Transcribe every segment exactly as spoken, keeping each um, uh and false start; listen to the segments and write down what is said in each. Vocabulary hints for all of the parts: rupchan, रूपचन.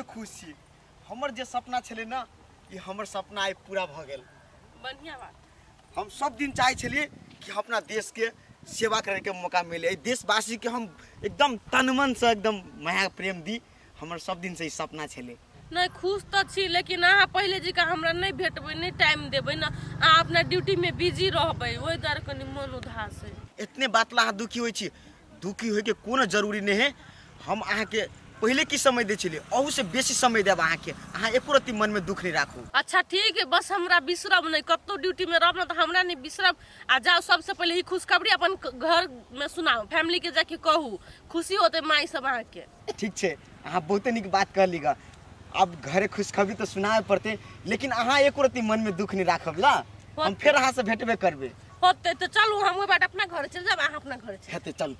बहुत खुश छी। हमर जे सपना छले ना ये हमर सपना आई पूरा भ गेल। बढ़िया बात। हम सब दिन चाहे छलिए कि अपना देश के सेवा करे के मौका मिले। देशवासी के हम एकदम तन मन से एकदम माया प्रेम दी। हमर सब दिन से ई सपना छले। नहीं खुश तो छी लेकिन अहाँ पहले जी का हमरा नहीं भेटबे नहीं टाइम देबे ना अहाँ अपना ड्यूटी में बिजी रहबे ओहि दुआरे कनी मन उदास है। इतने बात ला दुखी होइ छी। दुखी होइ के कोनो जरूरी नहीं है। हम अहाँ के पहले की समय दे छिले अहू से बेसी समय देब अहाँ के। अहाँ एको रति मन में दुख नहीं राखू। अच्छा ठीक है बस हमरा बिसरब नहीं कतो ड्यूटी में रहब ना तो हमरा नहीं बिसरब। आ जाओ सबसे पहले ही खुशखबरी अपन घर में सुनाओ फैमिली के जाके कहू खुशी होते माई सब अहाँ के। ठीक है अहाँ बहुते निक बात कहली ग। अब घरे खुशखबरी तो सुनाए पड़ते लेकिन अहाँ एको रति मन में दुख नहीं राखब ला। हम फिर अहाँ से भेटबे करबे होते तो चलू हम ओहि बात अपना घर चल जाब अहाँ अपना घर हेते चलू।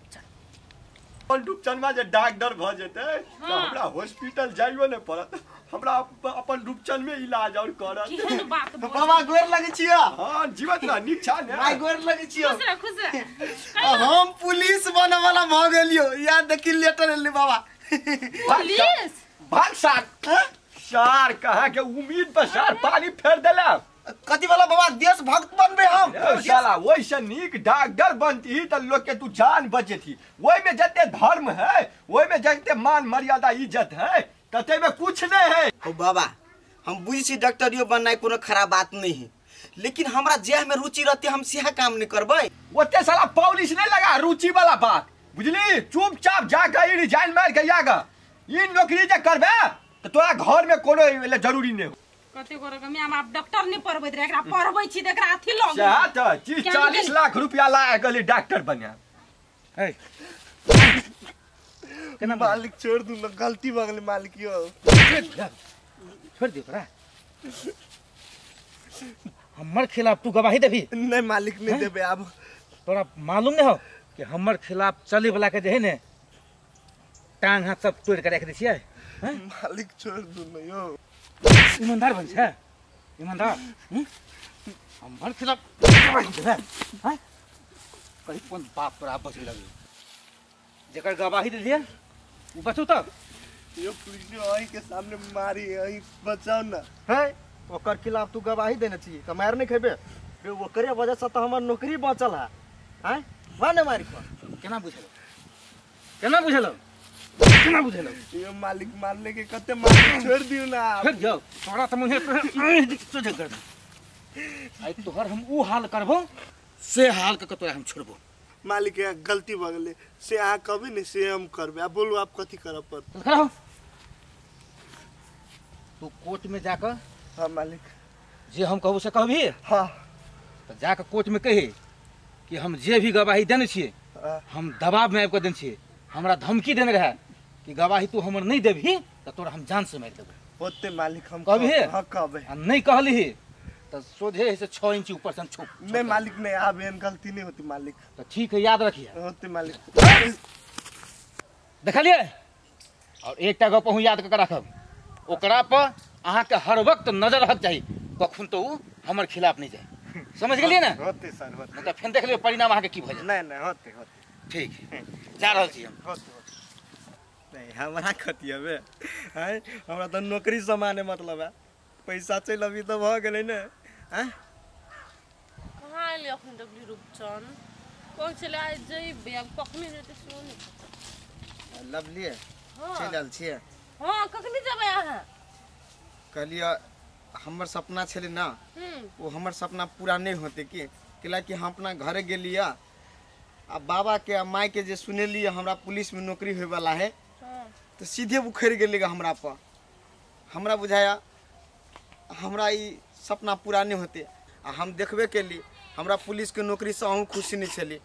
रूपचन में जे डॉक्टर भ जेते तो हमरा हॉस्पिटल जाइयो ने पड़त। हमरा अपन रूपचन में इलाज और करत। बाबा गोर लगे छियो। हां जीवत रह नीक छ ने। भाई गोर लगे छियो। खुश रह खुश रह। हम पुलिस बने वाला भ गेलियो या देखि लेटर ले बाबा। पुलिस भाग सार सार कहां के उम्मीद पर सार पानी फेर देला। कथी वाला बाबा देश भक्त बनबे हम साला वैसे नीक डॉक्टर बनती त लोग के तू जान बचेती। ओई में जते धर्म है ओई में जते मान मर्यादा इज्जत है तते में कुछ नहीं है। ओ बाबा हम बुझी छी डॉक्टरियो बननाय कोनो खराब बात नहीं है लेकिन हमरा जेह में रुचि रहते हम सेहा काम नहीं करबे। ओते साला पॉलिश नहीं लगा रुचि वाला बात बुझली। चुपचाप जाके रिजाइन मार के आगा ई नौकरी जे करबे त तोरा घर में कोनो जरूरी नहीं। कते करक में हम आप डॉक्टर नहीं परबे एकरा परबै छी त एकरा अथी लग जा त चालीस लाख रुपया लाग गेली डॉक्टर बन्या। ए केना मालिक छोड़ दू न गलती भ गेल मालिक यो छोड़ दे ओकरा। हमर खिलाफ तू गवाही देबी नहीं मालिक नहीं देबे। अब तोरा मालूम नहीं हो कि हमर खिलाफ चले वाला के जे है ने टांग हाथ सब तोड़ के रख दे छियै। मालिक छोड़ दू न यो ईमानदार बन छ ईमानदार। हम भर खिलाफ हैं कहीं कोन बाप तोरा बचि लगे जेकर गवाही दे दिए उ बचौ त यो पुलिस आई के सामने मारी आई बचाओ ना है ओकर खिलाफ तू गवाही देना चाहिए त मार नहीं खेबे बे ओकरे वजह से त हमर नौकरी बचल है। हैं माने मार को केना बुझलो केना बुझलो केना बुझेला यो मालिक मारले के कते मार छोड़ दियो ना। हट जाओ तोरा त मुहे तो झगड़ आई तोहर हम उ हाल करबो से हाल के तोरा हम छोड़बो। मालिक के गलती भ गेले से आ कभी नहीं से हम करबे। अब बोलू आप कथि करब पर करो तू कोर्ट में जाकर। हां मालिक जे हम कहबो से कहबी। हां त जाकर कोर्ट में कही कि हम जे भी गवाही देने छिए हम दबाव में आब के देने छिए हमरा धमकी देने रहा कि गवाही तू हमर नहीं देबही त तोरा हम जान से मार देबे। होते मालिक हम कभी हां कहबे आ नहीं कहली त सोझे से छह इंच ऊपर से छुप नहीं मालिक नहीं आब एन गलती नहीं होती मालिक। त ठीक है याद रखिए होते मालिक देख लिए और एकटा गप हम याद क के राखब ओकरा पर अहाँ के हर वक्त नजर रख चाहिए कखन तो हमर खिलाफ नहीं जाए समझ गेलिए ना। होते सर होते त फेन देख लियो परिणाम अहाँ के की भ जाए। नहीं नहीं होते होते ठीक जा रहल छी हम। नहीं हमरा खतिया बे है हमरा त नौकरी समाने मतलब है पैसा चल अभी त भ गेलै ने। हैं कहां आइले अपन डब्ल्यू रूपचन कोन चले आइ जइबे अब कखनी जेते सुन लवली है चलल छी। हां कखनी जेबै अहाँ कहलिए हमर सपना छले ना वो हमर सपना पूरा नहीं होते कि किला कि हम अपना घर गेलिया अब बाबा के आ माई के जे सुनेली हमरा पुलिस में नौकरी होए वाला है तो सीधे उखड़ गेलेगा हमरा पर। हमरा बुझाया हमरा ई सपना पूरा नहीं होते आ हम देखबे के लिए हमरा पुलिस के नौकरी से अहूँ खुशी नहीं छली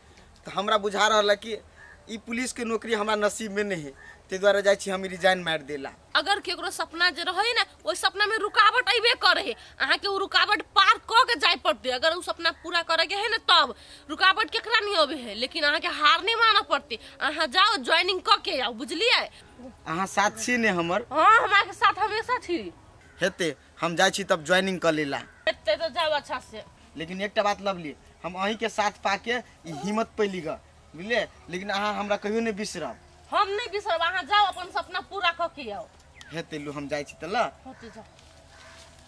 तो हमरा बुझा रहा कि ई पुलिस के नौकरी हमरा नसीब में नहीं ते द्वारा जाय छी हम रिजाइन मार देला। अगर केकरो सपना जे रहै ना ओ सपना में रुकावट आइबे करे अहाँ के उ रुकावट पार क के जाय पड़ते। अगर उ सपना पूरा करे के है ना तब रुकावट केकरा नहीं होबे है लेकिन अहाँ के हार नहीं मानना पड़ते। अहाँ जाओ जॉइनिंग क के आओ बुझलिए। अहाँ साथ छी ने हमर। हां हमरा के साथ हमेशा छी हेते हम जाय छी तब जॉइनिंग क लेला हेते तो जाओ अच्छा से। लेकिन एकटा बात लवली हम अही के साथ पाके हिम्मत पैली ग बुझलिए लेकिन अहाँ हमरा कहियो नहीं बिसरब। हम नहीं बिसरब अहाँ जाओ अपन सपना पूरा क के आओ हेते लू हम जाई छी त ल होते जा।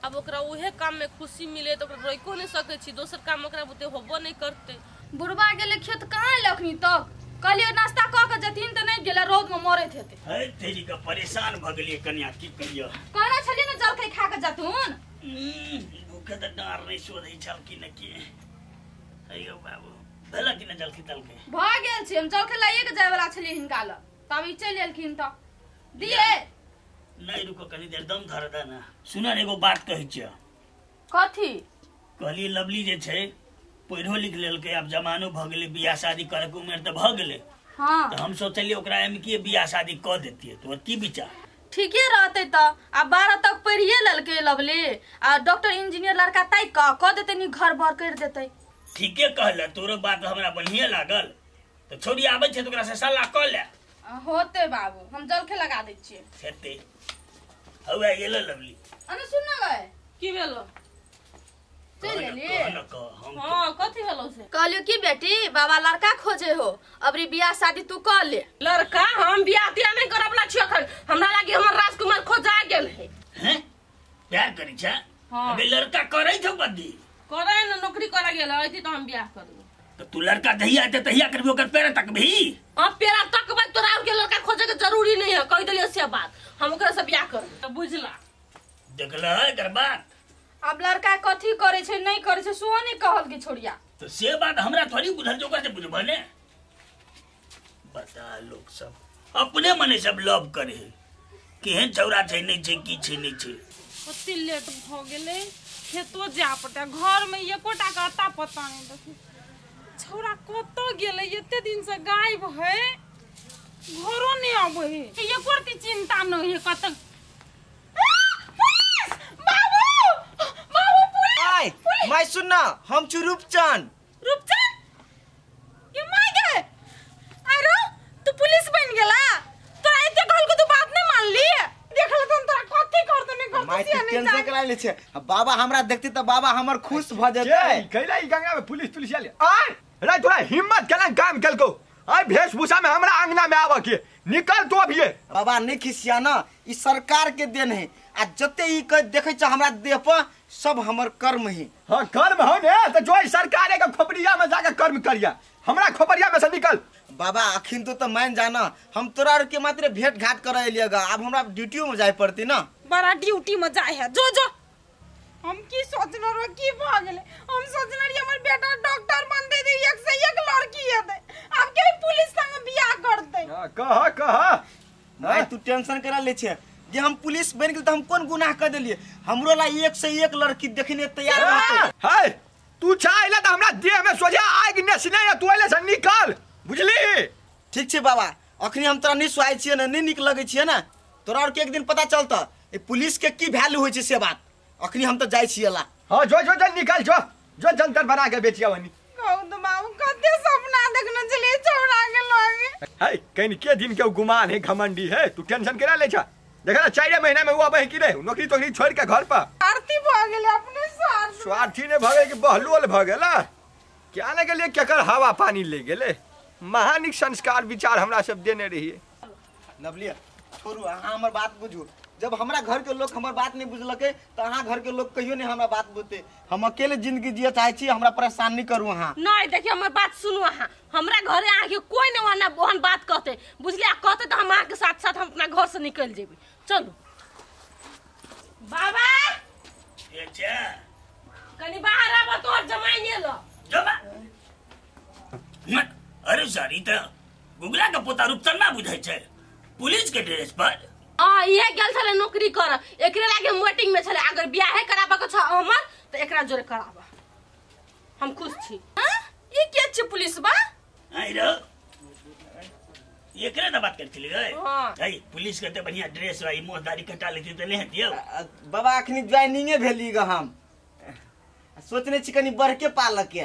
अब ओकरा उहे काम में खुशी मिले तो रोइको नहीं सके छी, दोसर काम ओकरा बुते होबो नहीं करते। बुरबा गेले खेत कहां लखनी तक कहलियो नाश्ता क के जतिन त नहीं गेला, रोद में मरे थेते। हे तेरी का परेशान भ गेलिए कन्या की करियो, कहना छलिए न जलखै खा के जतून भूखे त डार नहीं सोधै छल की न की। अयो बाबू भला की न जलखै तलखै भ गेल छी, हम जलखै लइए के जाय वाला छलिए हिनका ल तब ई चलि गेलखिन त दिए नहीं रुको कनी देर दम धर द ना। सुन एगो बात कहै छियै। कथी कहली? लवली जे छै पढ़ो लिख लेल के अब जमानो भ गेलै, बियाह शादी करे के उम्र त भ गेलै। हां त हम सोचलियै ओकरा एम की बियाह शादी क देतियै, तोर की विचार? ठीके रहतै त, आ बारह तक पढ़िए लेलकै लवली, आ डॉक्टर इंजीनियर लड़का ताइ क क देतै नि घर भर कर देतै। ठीके कहला, तोरो बात हमरा बढ़िया लागल। त छोड़ी आबै छै त ओकरा से सलाह क ले। होते बाबू हम जलखे लगा दे छिए सेते। हवे गेल लवली अने सुन न गए की भेलो चल गेली। हां कथि भेलो से कहलियो की बेटी बाबा लड़का खोजे हो, अबरी बियाह शादी तू क ले। लड़का हम बियाह दिया में करबला छी, अखन हमरा लागी हमर राजकुमार खोजा गेल है। हैं प्यार करी छ? अबे लड़का करै छ बद्दी करै न, नौकरी करा गेल आइती त हम बियाह करब। तो तू लड़का दहिया त तहिया करबो कर पेरा तक भी। हां पेरा तक बा तोरा के लड़का खोजे के जरूरी नहीं है, कह देलियो से बात हम ओकरा से बियाह कर त बुझला देखला एकर बात। अब लड़का कथि करे छै नहीं करे छै सो नहीं कहल के छोड़िया, तो से बात हमरा थोड़ी बुझल जोकर से बुझबे ने। बता लोग सब अपने मने सब लव करे केहन चौरा छै नहीं छै की छै नहीं छै। ओते लेट भ गेले खेतो जा पड़ता, घर में एकोटा का अता पता नहीं देखी छोरा कत गेले, एते दिन से गायब है, घरो नहीं आबे है, ये करती चिंता नहीं है कत। पुलिस बाबू बाबू पुलिस आय मैं सुनना हम छु रूपचन। रूपचन ये माय गे अरे तू पुलिस बन गेला, तोरा एते कहल को तू बात नहीं मान ली, देखल त तोरा कथि करत नहीं करत। मैं टेंशन करा ले छे, बाबा हमरा देखते त बाबा हमर खुश भ जेतै। कैला ई गंगा में पुलिस पुलिस आले आय रे, तोरा हिम्मत केना काम केलको आय भेषभूषा में हमरा अंगना में आवे के, निकल तो अभिये। बाबा नहीं खिसिया ना, ई सरकार के देन है, आ जते ई के देखै छ हमरा देह पर सब हमर कर्म है। हां कर्म हो ने त जो ई सरकार के खोपड़िया में जाके कर्म करिया, हमरा खोपड़िया में से निकल। बाबा अखिन तो त मान जाना हम तोरा के मात्र भेंट घाट करे लिएगा, अब हमरा ड्यूटी में जाय पड़ती ना। बड़ा ड्यूटी में जाय है जो जो हम की सोचना रो की भ गेले, हम सोचना रे हमर बेटा डॉक्टर बन दे दे, एक से एक लड़की है दे, अब के पुलिस संग बियाह कर दे। हां कह कह मैं तू टेंशन करा ले छे, जे हम पुलिस बन गेल त हम कोन गुनाह कर देलिए, हमरो ला एक से एक लड़की देखने तैयार रहते। हाय तू चाहला त हमरा देह में सोझे आग नसने, तू एले से निकल बुझली। ठीक छे बाबा अखनी हम तोरा नहीं सुहाय छिए ना, नहीं निक लगे छिए ना, तोरा और के एक दिन पता चलता ए पुलिस के की वैल्यू होय छे से बात। अखनी हम तो जाय छियला। हां जो जो जल्दी निकल, जो जो जंतर बना के बेचिया वनी। कहू त बाबू कते सपना देखने चले छोड़ा के लागे। हाय कनी के दिन के गुमान है घमंडी है, तू टेंशन करा ले छ, देखला चार महीना में वो आबे की रे, नौकरी तोकरी छोड़ के घर पर आरती भ गेले अपने साथ। स्वार्थी ने भगे के बहलोल भ गेला, क्या न गेले केकर हवा पानी ले गेले, महानिक संस्कार विचार हमरा सब देने रहिए। लवली छोरू अहां हमर बात बुझू, जब हमरा घर के लोग हमर बात नहीं बुझलके त अहां घर के लोग कहियो नहीं हमरा बात बुझते, हम अकेले जिंदगी जिए चाहे छी, हमरा परेशान नहीं करू अहां। नहीं देखिए हमर बात सुनू अहां, हमरा घरे आके कोई न वाना बहन बात कहते बुझलिया, कहते त हम अहां के साथ साथ हम अपना घर से निकल जेबे। चलो बाबा ये जा कनी बाहर आब, तोर जमाई गेल जबा मत। अरे सारी त गुगला के पोता रूपचन ना बुझै छै, पुलिस के ड्रेस पर आ ये गेल छले नौकरी कर, एकरे लागे वेटिंग में छले, अगर बियाह कराबा के छ हमर त एकरा जोरे कराबा, हम खुश छी। हां ये के छ पुलिस बा आई रो एकरे न बात करथिले रे। हां आई पुलिस के त बढ़िया ड्रेस रही, मोहदारी कटा लेती त ले दियौ। बाबा अखनी ज्वाइनिंगे भेली ग, हम सोचने छी कनी बरके पालक के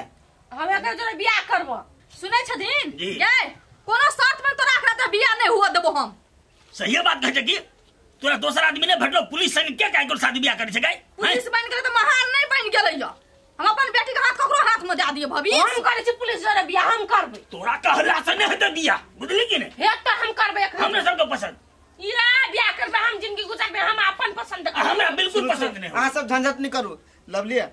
हम एकरा जोरे बियाह करब। सुनै छथिन गे कोनो शर्त में तोरा एकरा त बियाह नै हुआ देबो हम। सही बात कह जकी, तोरा दूसरा आदमी ने भेटलो पुलिस सन के काई तोर शादी बियाह करे छै गई, पुलिस बन गेले त महान नहीं बन गेले यो। हम अपन बेटी के हाथ ककरो हाथ में जा दिए भभी, हम करे छी पुलिस जरे बियाह हम करबे, तोरा कहला से नहीं त दिया बुझली कि नहीं, हे त हम करबे, हमरा सब के पसंद ये ब्याह करबा हम जिंदगी गुजार में हम अपन पसंद कर हमरा बिल्कुल पसंद नहीं। हां सब झंझट नहीं करू लवलिया,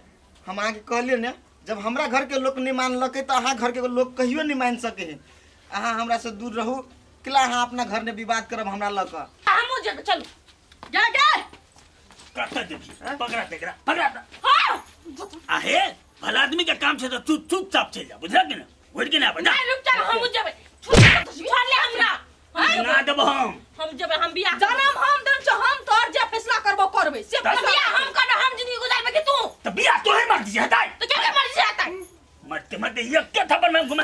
हम आके कहलिए ने जब हमरा घर के लोग नहीं मानलकै त आहा घर के लोग कहियो नहीं मान सके। आहा हमरा से दूर रहू किला आहा अपना घर में विवाद करब हमरा ल क हमू जे चलू जा जा काटा देखी पकड़ा तेकरा पकड़ा हां आहे भला आदमी के काम छे त चुप चुपचाप चल जा बुझल न उठ के ना बना नहीं रुपचन हमू जेबे छोड़ तो छोड़ ले हमरा ना देब हम हम जेबे हम बियाह जनम हम दन छ हम तोर जे फैसला करबो करबे से बियाह हम कर हम जिंदगी गुजारबे कि तू त बियाह तोहे मर्जी से हटाई त के मर्जी से हटाई मरते मरते एक के थप्पड़ में घुमा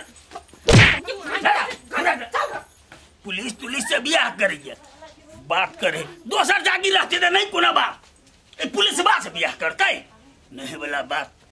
पुलिस पुलिस से बियाह करिए बात करे दोसर जागी रहते त नहीं कोनो बात ए पुलिस बा से बियाह करतै नहीं वाला बात।